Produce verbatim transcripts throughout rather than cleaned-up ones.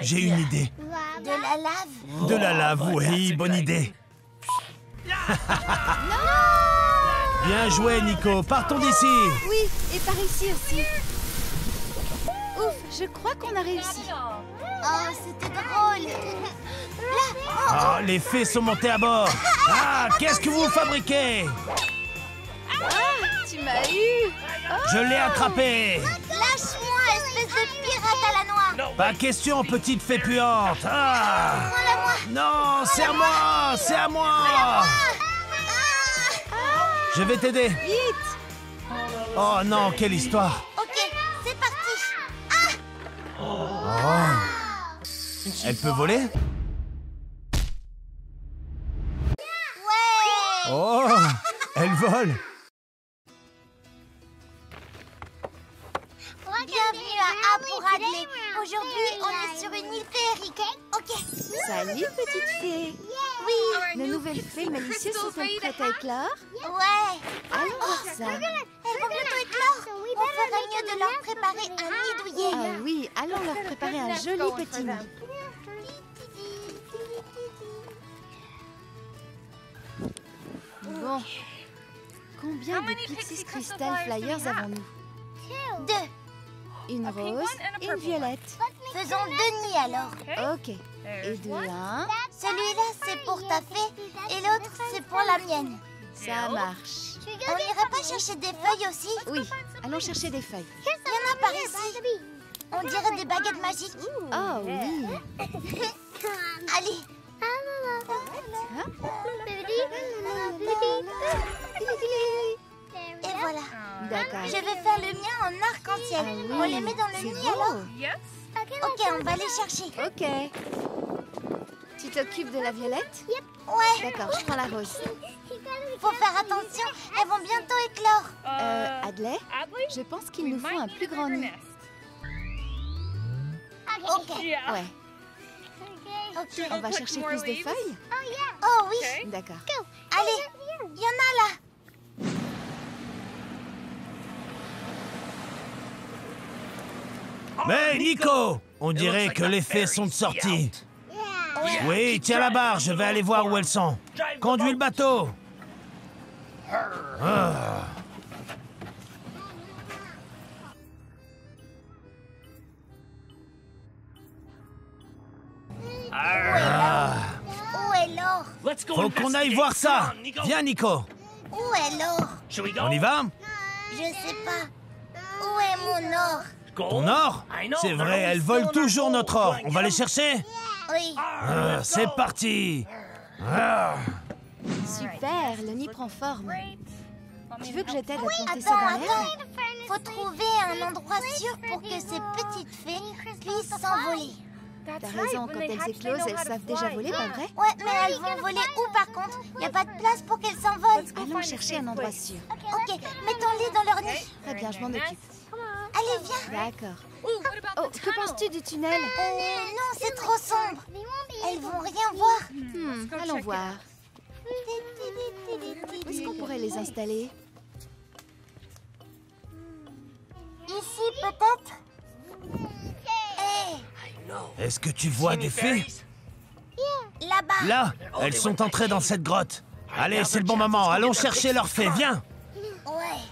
J'ai une idée. De la lave? De la lave, oui, bonne idée. Non! Bien joué, Nico. Partons d'ici. Oui, et par ici aussi. Ouf, je crois qu'on a réussi. Oh, c'était drôle. Là, oh, oh, les fées sont montées à bord. Ah, qu'est-ce que vous fabriquez? Ah, tu m'as eu. Oh. Je l'ai attrapé. Lâche-moi, espèce de pirate à la noix. Pas question, petite fée puante. Ah. Non, c'est à moi, c'est à moi. Je vais t'aider. Vite. Oh non, quelle histoire. Ok, c'est parti. Ah. Oh. Elle peut voler? Ouais. Oh, elle vole. Bienvenue à A pour Adley. Aujourd'hui, on est sur une île féerique. Ok. Salut, petite fée. Oui. Nos nouvelles fées malicieuses sont-elles prêtes à éclore? Ouais. Allons voir ça. Elles vont bientôt éclore. On ferait mieux de leur préparer un nid douillet. Ah oui, allons leur préparer un joli petit nid. Bon. Combien de Pixies Crystal Flyers avons-nous? Deux. Une rose et une violette. Faisons deux nids alors. Ok. Et de l'un. Celui-là, c'est pour ta fée et l'autre, c'est pour la mienne. Ça marche. On n'irait pas chercher des feuilles aussi? Oui, allons chercher des feuilles. Il y en a par ici. On dirait des baguettes magiques. Oh oui. Allez. Et voilà. Je vais faire le mien en arc-en-ciel. Ah oui, on les met dans le nid alors? Yes. Ok, on va les chercher. Ok. Tu t'occupes de la violette? Yep. Ouais. D'accord, je prends la rose. Faut faire attention, elles vont bientôt éclore. Euh, Adley, je pense qu'il nous faut un plus grand nid. Ok. Ouais. Ok. On va chercher plus de feuilles? Oh oui. D'accord. Allez, il y en a là. Mais Nico, on dirait que les fées sont sorties. Oui, tiens la barre, je vais aller voir où elles sont. Conduis le bateau. Ah. Ah. Où est l'or? Faut qu'on aille voir ça. Viens, Nico. Où est l'or? On y va? Je sais pas. Où est mon or? Ton or? C'est vrai, elles volent toujours notre or. On va les chercher? Oui. Ah, c'est parti. Ah. Super, le nid prend forme. Tu veux que je t'aide à planter ça dans l'air? Faut trouver un endroit sûr pour que ces petites fées puissent s'envoler. T'as raison, quand elles éclosent, elles savent déjà voler, pas vrai? Ouais, mais elles vont voler où par contre? Y a pas de place pour qu'elles s'envolent. Allons chercher un endroit sûr. Ok, mettons-les dans leur nid. Très bien, je m'en occupe. Allez, viens. D'accord. Oh, que penses-tu du tunnel? Euh, non, c'est trop sombre. Elles vont rien voir. Hmm, allons voir. Où est-ce qu'on pourrait les installer? Ici, peut-être? Hey. Est-ce que tu vois des fées? Là-bas. Là, elles sont entrées dans cette grotte. Allez, c'est le bon moment. Allons chercher leurs fées. Viens. Ouais.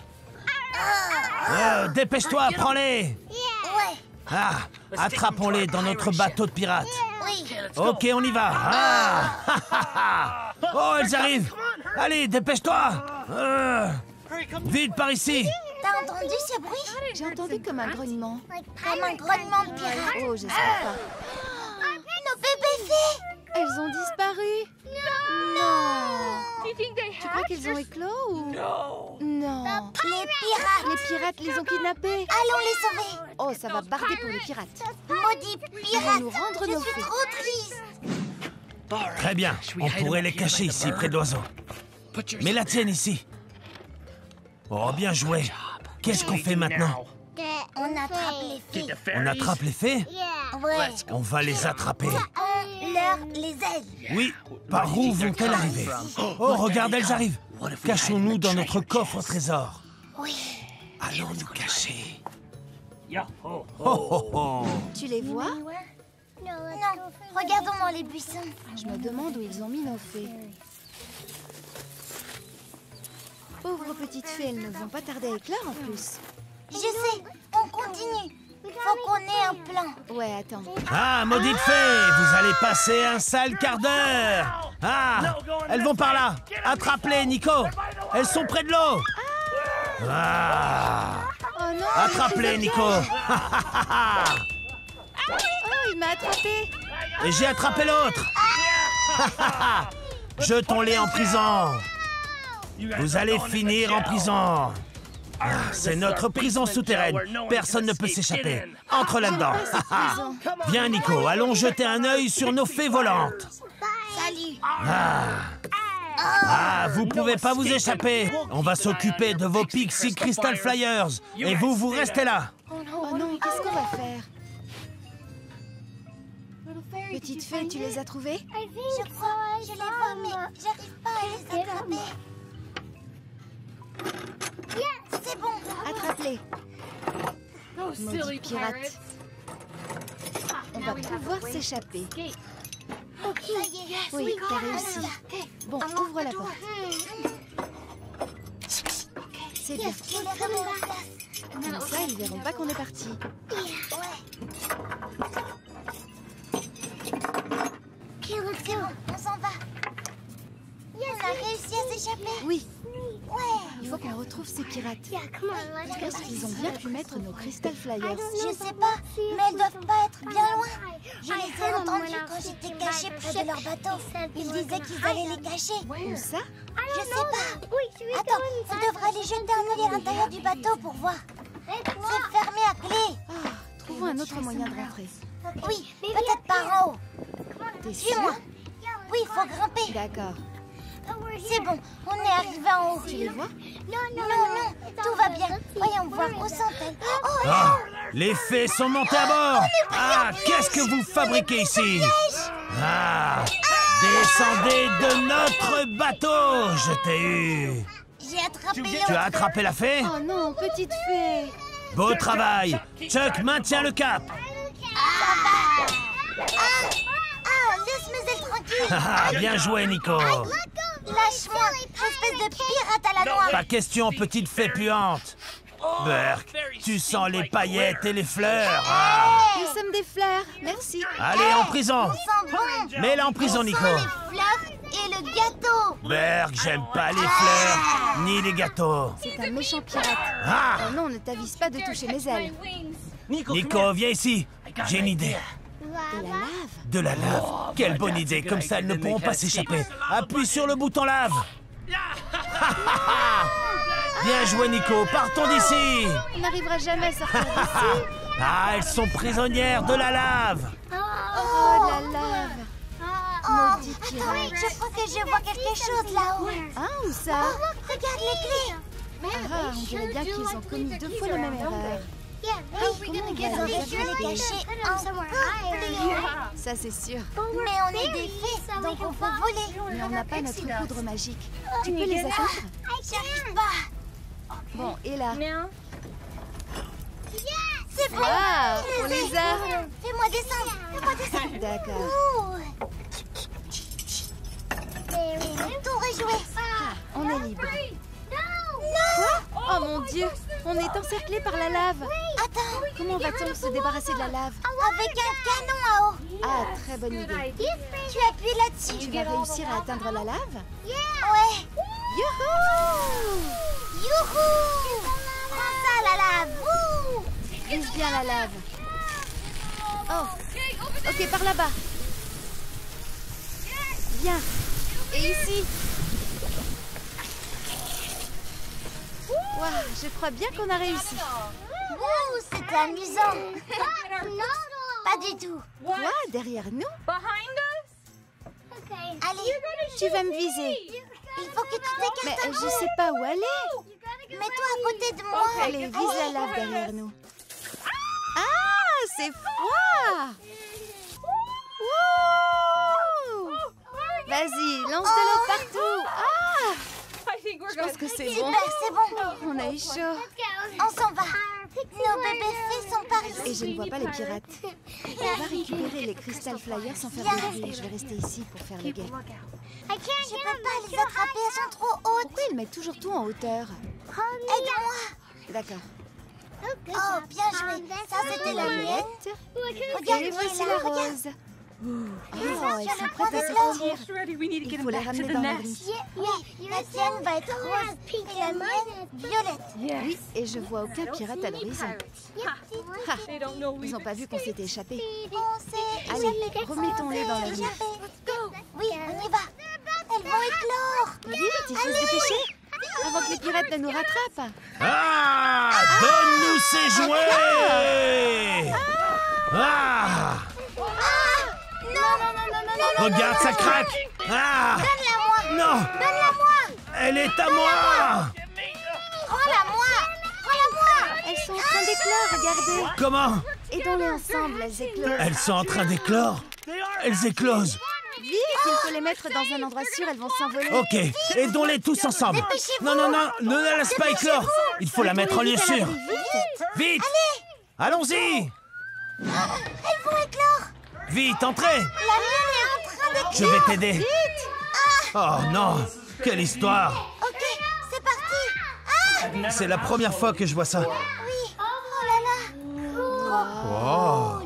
Euh, Dépêche-toi, prends-les! Ouais. Ah, attrapons-les dans notre bateau de pirates. Oui. Ok, on y va. Ah. Oh, elles arrivent. Allez, dépêche-toi. Euh. Vite par ici. T'as entendu ce bruit? J'ai entendu comme un grognement. Comme un grognement de pirates. Oh, j'espère pas. Oh, nos bébés fées! Elles ont disparu. Non. non. Tu crois qu'ils ont éclos ou... Non. Non. Les pirates. Les pirates les ont kidnappés. Allons les sauver. Oh, ça va barder pour les pirates. Maudits pirates. Nous rendre nos fées. Je suis trop triste. Très bien. On pourrait les cacher ici, près de l'oiseau. Mets la tienne ici. Oh, bien joué. Qu'est-ce qu'on fait maintenant? On attrape les fées. On attrape les fées? Ouais. On va les attraper. Les ailes. Oui, par où vont-elles arriver? Oh, regarde, elles arrivent. Cachons-nous dans notre coffre au trésor. Oui. Allons nous cacher. Oh, oh, oh. Tu les vois? Non, regardons dans les buissons. Je me demande où ils ont mis nos fées. Pauvres petites fées, elles ne vont pas tarder à éclore en plus. Je sais, on continue. Faut qu'on ait un plan. Ouais, attends. Ah, maudite fée, vous allez passer un sale quart d'heure. Ah, elles vont par là. Attrape-les, Nico. Elles sont près de l'eau. Ah. Oh non, attrape-les, Nico. Oh, il m'a attrapé. Et j'ai attrapé l'autre. Ah. Jetons-les en prison. Vous allez finir en prison. Ah, c'est notre prison souterraine. Personne ne peut s'échapper. Entre là-dedans. Viens, Nico, allons jeter un œil sur nos fées volantes. Salut. Ah, ah vous pouvez pas vous échapper. On va s'occuper de vos Pixies Crystal Flyers. Et vous, vous restez là. Oh non, qu'est-ce qu'on va faire? Petite fée, tu les as trouvées? Je crois, je les vois, mais j'arrive pas à les attraper. Yeah, c'est bon. Attrape-les. Oh, maudits pirates. On va pouvoir s'échapper. Ok, oui, t'as réussi. Bon, ouvre la porte. C'est bien. Comme ça, ils verront pas qu'on est parti. Ok, c'est bon, on s'en va. On a réussi à s'échapper. Oui. Ouais. Il faut qu'on retrouve ces pirates. Je pense qu'ils ont bien pu mettre nos Crystal Flyers. Je sais pas, mais elles doivent pas être bien loin. Je les ai entendus quand j'étais cachée près de leur bateau. Ils disaient qu'ils allaient les cacher. Où ça? Je sais pas. Attends, on devrait aller jeter un œil à l'intérieur du bateau pour voir. C'est fermé à clé. Oh, trouvons un autre moyen de rentrer. Oui, peut-être par en haut. T'es sûre? Oui, il faut grimper. D'accord. C'est bon, on est arrivé en haut. Tu les vois? Non, non, non, tout va bien. Voyons voir, où sont-elles? Oh, ah, les fées sont montées à bord. Ah, qu'est-ce que vous fabriquez ici? Ah, descendez de notre bateau. Je t'ai eu. J'ai attrapé l'autre. Tu as attrapé la fée? Oh non, petite fée. Beau travail. Chuck, maintiens le cap. Ah, ah, ah laisse-moi être tranquille. Ah, bien joué, Nico. Lâche-moi, espèce de pirate à la noix. Pas question, petite fée puante. Burke, tu sens les paillettes et les fleurs. Ah. Nous sommes des fleurs, merci. Allez, hey, en prison. Bon. Mets-la en prison, on Nico. Les fleurs et le gâteau. Burke, j'aime pas les fleurs, ah, ni les gâteaux. C'est un méchant pirate. Ah. Oh non, ne t'avise pas de toucher mes ailes. Nico, viens ici. J'ai une idée. De la lave. De la lave. Oh, quelle bonne idée. Comme ça, elles ne pourront pas s'échapper. Appuie sur le bouton lave. Bien joué, Nico. Partons d'ici. On n'arrivera jamais à sortir d'ici. Ah, elles sont prisonnières de la lave. Oh, oh la lave. Oh, maudit pirate. Je crois que je vois quelque chose là-haut. Ah, où ça? Oh, regarde les clés. Ah, on dirait bien qu'ils ont commis deux fois la même erreur. Yeah, oui, comment on va les cacher encore plus loin? Ça c'est sûr. Mais on est des fées, donc on peut voler. Mais on n'a pas notre poudre magique. Tu peux les atteindre? J'arrive pas. Bon, et là? C'est bon. Ah, on les a. Fais-moi descendre. Fais-moi descendre. D'accord. Tout rejoué. On est libre. Non! Oh mon Dieu, on est encerclé par la lave. Attends, comment va-t-on se débarrasser de la lave? Avec un canon à eau. Ah, très bonne idée. Tu appuies là-dessus. Tu vas réussir à atteindre la lave? Ouais. Youhou! Youhou! Prends ça, la lave. Pousse bien la lave. Oh, ok, par là-bas. Bien. Et ici? Wow, je crois bien qu'on a réussi. Wow, c'était amusant. Non, pas du tout. Quoi, derrière nous? Allez, tu vas me viser. Il faut que tu t'écartes. Mais je sais pas où aller. Mets-toi à côté de moi. Allez, vise la lave derrière nous. Ah, c'est froid. Wow. Vas-y, lance-le partout. Ah. Je pense que c'est bon. C'est bon. On a eu chaud. On s'en va. Nos bébés fées sont par ici. Et je ne vois pas les pirates. On va récupérer les Crystal Flyers sans faire de bruit. Je vais rester ici pour faire le guet. Je peux pas les attraper, elles sont trop hautes. Pourquoi ils mettent toujours tout en hauteur? Aide-moi. D'accord. Oh, bien joué. Ça, c'était la lunette. Regarde, voici la rose. Oh, elles sont prêtes à sortir. Il faut les ramener dans la vie. Oui, la tienne va être rose et la mienne violette. Oui, et je vois aucun pirate à l'horizon. Ha, ils n'ont pas vu qu'on s'était échappé. Allez, remettons-les dans la vie. Oui, on y va. Elles vont éclore. Vite, il faut se dépêcher avant que les pirates ne nous rattrapent. Ah, donne-nous ces jouets. Ah. Regarde, ça craque! Ah! Donne-la-moi! Non! Donne-la-moi! Elle est à moi! Prends-la-moi! Prends-la-moi! Elles sont en train d'éclore, regardez! Comment? Aidons-les ensemble, elles éclosent! Elles sont en train d'éclore? Elles éclosent! Vite, il faut les mettre dans un endroit sûr, elles vont s'envoler! Ok, aidons-les tous ensemble! Non, non, non, ne la laisse pas éclore! Il faut la mettre en lieu sûr! Vite! Allons-y! Elles vont éclore! Vite, entrez! La mienne est en train de... Je vais t'aider. Vite. Ah. Oh non, quelle histoire. Ok, c'est parti. Ah. C'est la première fois que je vois ça. Oui, oh là là. Wow. Wow.